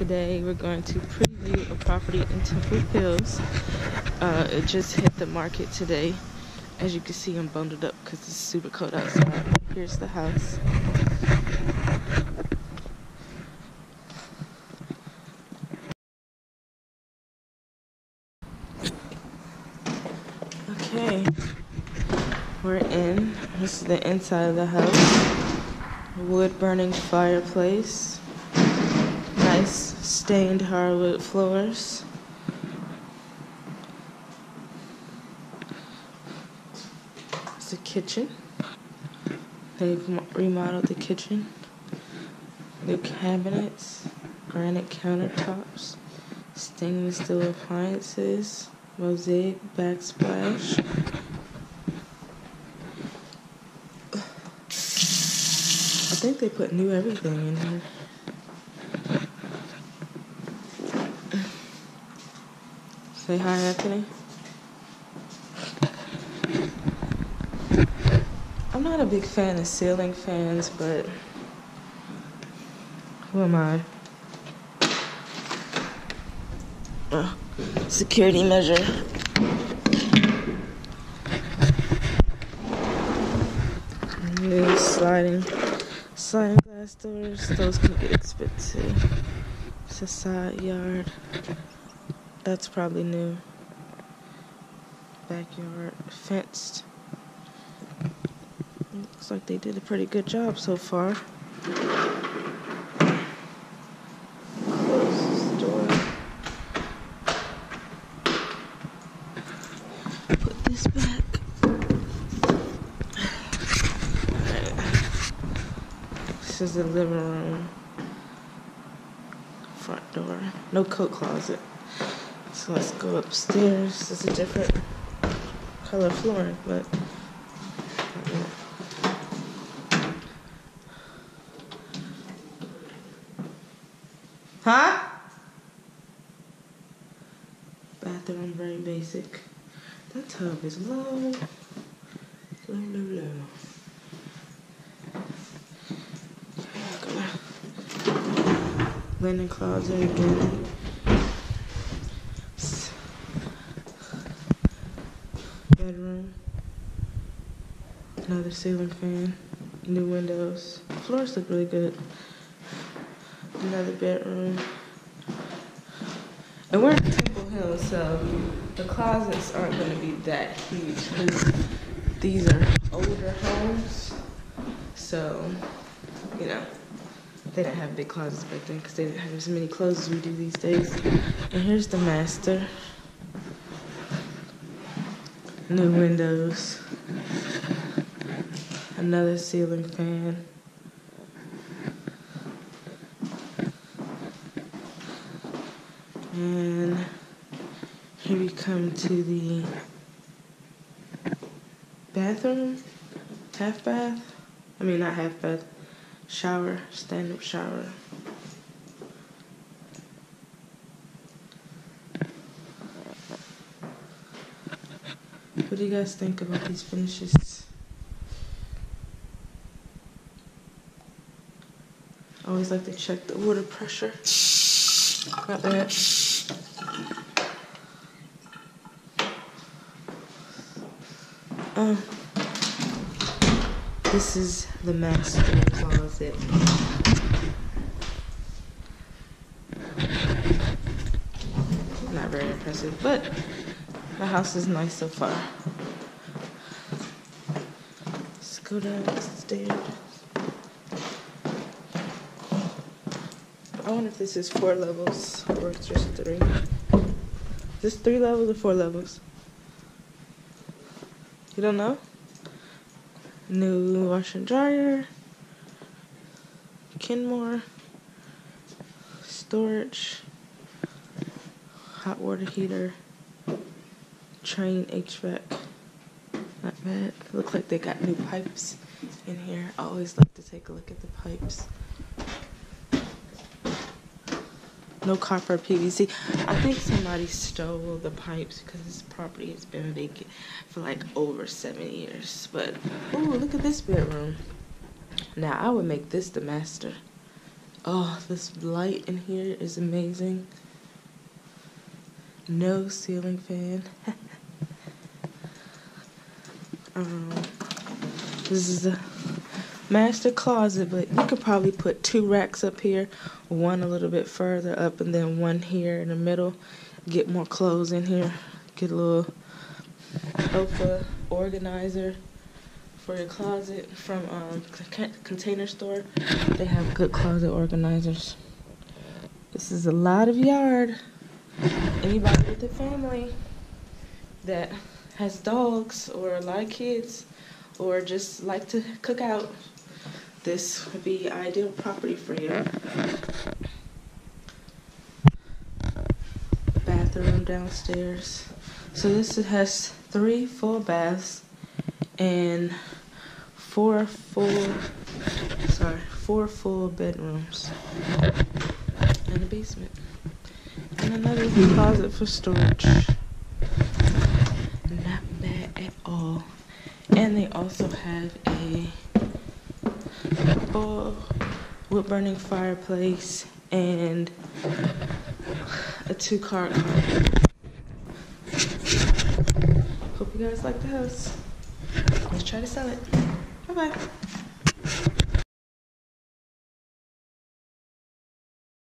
Today we're going to preview a property in Temple Hills. It just hit the market today. As you can see, I'm bundled up because it's super cold outside. Here's the house. Okay, we're in. This is the inside of the house. Wood burning fireplace. Nice stained hardwood floors. It's a kitchen. They've remodeled the kitchen. New cabinets, granite countertops, stainless steel appliances, mosaic backsplash. I think they put new everything in here. Say hi, Anthony. I'm not a big fan of ceiling fans, but who am I? Oh, security measure. New sliding glass doors. Those can get expensive. It's a side yard. That's probably new. Backyard fenced. Looks like they did a pretty good job so far. Close this door. Put this back. Alright. This is the living room. Front door. No coat closet. So let's go upstairs. It's a different color flooring, but huh? Bathroom, very basic. That tub is low. Low. Linen closet again. Bedroom. Another ceiling fan. New windows. Floors look really good. Another bedroom. And we're in Temple Hills, so the closets aren't going to be that huge because these are older homes. So, you know, they didn't have big closets back then because they didn't have as many clothes as we do these days. And here's the master. New windows, another ceiling fan, and here we come to the bathroom, half bath, I mean not half bath, shower, stand-up shower. What do you guys think about these finishes? I always like to check the water pressure. Not bad. This is the master closet. Not very impressive, but the house is nice so far. Let's go downstairs. I wonder if this is 4 levels or it's just 3. Is this 3 levels or 4 levels? You don't know? New washer and dryer. Kenmore. Storage. Hot water heater. Train HVAC, not bad. Look like they got new pipes in here. I always like to take a look at the pipes. No copper PVC. I think somebody stole the pipes because this property has been vacant for like over 7 years. But, ooh, look at this bedroom. Now, I would make this the master. Oh, this light in here is amazing. No ceiling fan. This is a master closet, but you could probably put two racks up here, one a little bit further up and then one here in the middle. Get more clothes in here. Get a little sofa organizer for your closet from Container Store. They have good closet organizers. This is a lot of yard. Anybody with a family that has dogs or a lot of kids or just like to cook out, this would be ideal property for you. Bathroom downstairs. So this has 3 full baths and 4 full bedrooms and a basement. And another closet for storage. Not bad at all. And they also have a full wood-burning fireplace and a 2-car carport. Hope you guys like the house. Let's try to sell it. Bye-bye.